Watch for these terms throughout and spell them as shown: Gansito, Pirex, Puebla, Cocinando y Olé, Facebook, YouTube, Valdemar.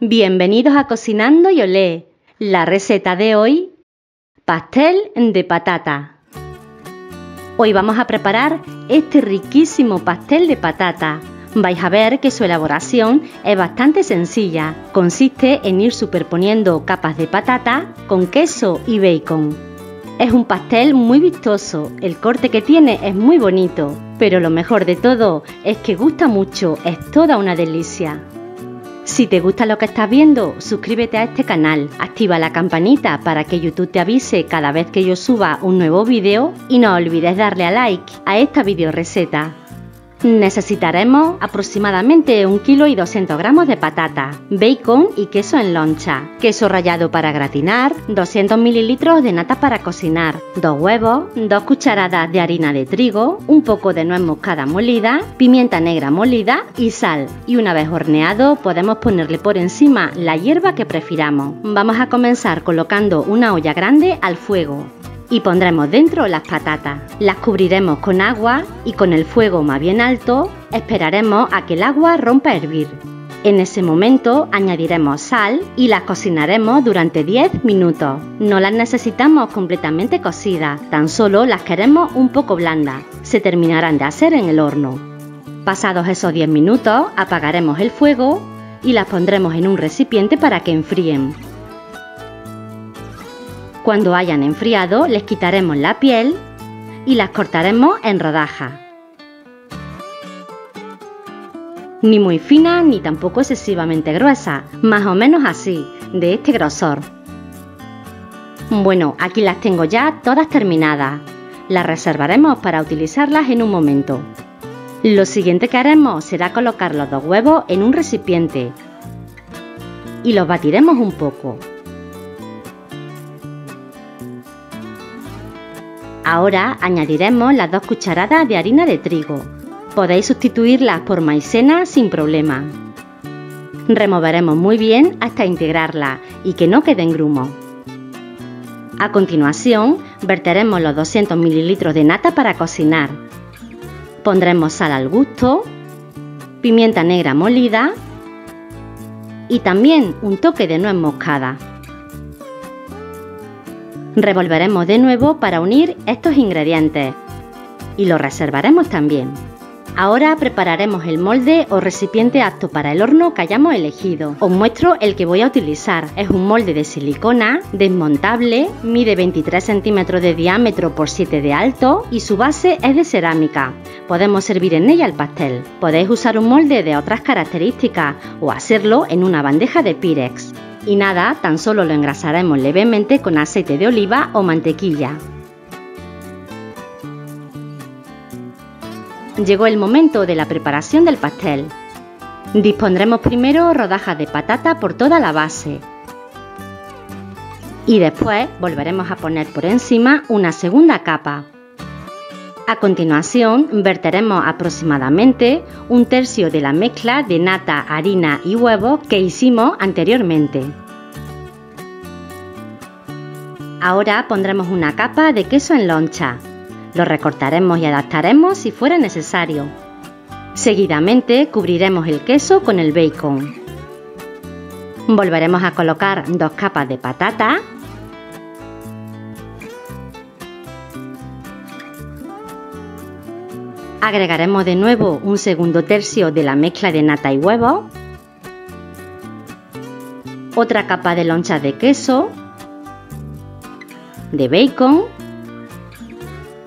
Bienvenidos a Cocinando y Olé. La receta de hoy, pastel de patata. Hoy vamos a preparar este riquísimo pastel de patata. Vais a ver que su elaboración es bastante sencilla. Consiste en ir superponiendo capas de patata con queso y bacon. Es un pastel muy vistoso, el corte que tiene es muy bonito, pero lo mejor de todo es que gusta mucho, es toda una delicia. Si te gusta lo que estás viendo, suscríbete a este canal, activa la campanita para que YouTube te avise cada vez que yo suba un nuevo vídeo y no olvides darle a like a esta videoreceta. Necesitaremos aproximadamente 1,2 kg de patata, bacon y queso en loncha, queso rallado para gratinar, 200 ml de nata para cocinar, 2 huevos, 2 cucharadas de harina de trigo, un poco de nuez moscada molida, pimienta negra molida y sal. Y una vez horneado podemos ponerle por encima la hierba que prefiramos. Vamos a comenzar colocando una olla grande al fuego. Y pondremos dentro las patatas, las cubriremos con agua y con el fuego más bien alto esperaremos a que el agua rompa a hervir. En ese momento añadiremos sal y las cocinaremos durante 10 minutos. No las necesitamos completamente cocidas, tan solo las queremos un poco blandas, se terminarán de hacer en el horno. Pasados esos 10 minutos apagaremos el fuego y las pondremos en un recipiente para que enfríen. Cuando hayan enfriado, les quitaremos la piel y las cortaremos en rodajas. Ni muy finas ni tampoco excesivamente gruesas, más o menos así, de este grosor. Bueno, aquí las tengo ya todas terminadas. Las reservaremos para utilizarlas en un momento. Lo siguiente que haremos será colocar los 2 huevos en un recipiente y los batiremos un poco. Ahora añadiremos las 2 cucharadas de harina de trigo. Podéis sustituirlas por maicena sin problema. Removeremos muy bien hasta integrarla y que no queden grumos. A continuación, verteremos los 200 ml de nata para cocinar. Pondremos sal al gusto, pimienta negra molida y también un toque de nuez moscada. Revolveremos de nuevo para unir estos ingredientes y los reservaremos también. Ahora prepararemos el molde o recipiente apto para el horno que hayamos elegido. Os muestro el que voy a utilizar. Es un molde de silicona, desmontable, mide 23 centímetros de diámetro por 7 de alto y su base es de cerámica. Podemos servir en ella el pastel. Podéis usar un molde de otras características o hacerlo en una bandeja de Pirex. Y nada, tan solo lo engrasaremos levemente con aceite de oliva o mantequilla. Llegó el momento de la preparación del pastel. Dispondremos primero rodajas de patata por toda la base. Y después volveremos a poner por encima una segunda capa. A continuación, verteremos aproximadamente 1/3 de la mezcla de nata, harina y huevos que hicimos anteriormente. Ahora pondremos una capa de queso en loncha. Lo recortaremos y adaptaremos si fuera necesario. Seguidamente cubriremos el queso con el bacon. Volveremos a colocar 2 capas de patata. Agregaremos de nuevo 1/3 de la mezcla de nata y huevos, otra capa de lonchas de queso, de bacon,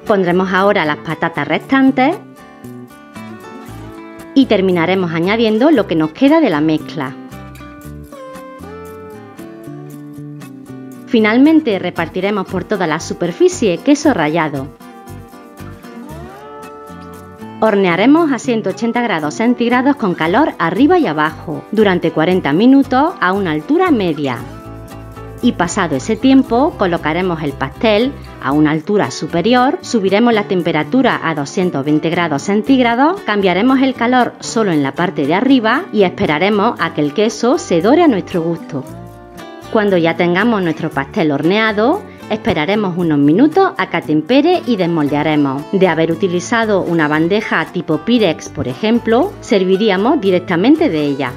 pondremos ahora las patatas restantes y terminaremos añadiendo lo que nos queda de la mezcla. Finalmente repartiremos por toda la superficie queso rallado. Hornearemos a 180 grados centígrados con calor arriba y abajo durante 40 minutos a una altura media. Y pasado ese tiempo colocaremos el pastel a una altura superior, subiremos la temperatura a 220 grados centígrados, cambiaremos el calor solo en la parte de arriba y esperaremos a que el queso se dore a nuestro gusto. Cuando ya tengamos nuestro pastel horneado, esperaremos unos minutos a que atempere y desmoldearemos. De haber utilizado una bandeja tipo Pirex, por ejemplo, serviríamos directamente de ella.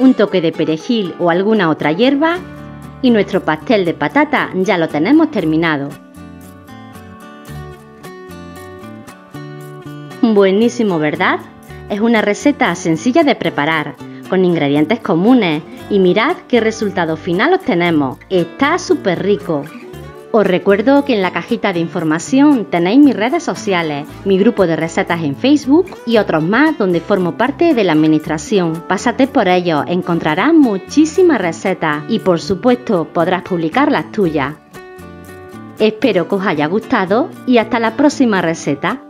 un toque de perejil o alguna otra hierba y nuestro pastel de patata ya lo tenemos terminado. Buenísimo, ¿verdad? Es una receta sencilla de preparar, con ingredientes comunes, y mirad qué resultado final obtenemos. ¡Está súper rico! Os recuerdo que en la cajita de información tenéis mis redes sociales, mi grupo de recetas en Facebook y otros más donde formo parte de la administración. Pásate por ellos, encontrarás muchísimas recetas y por supuesto podrás publicar las tuyas. Espero que os haya gustado y hasta la próxima receta.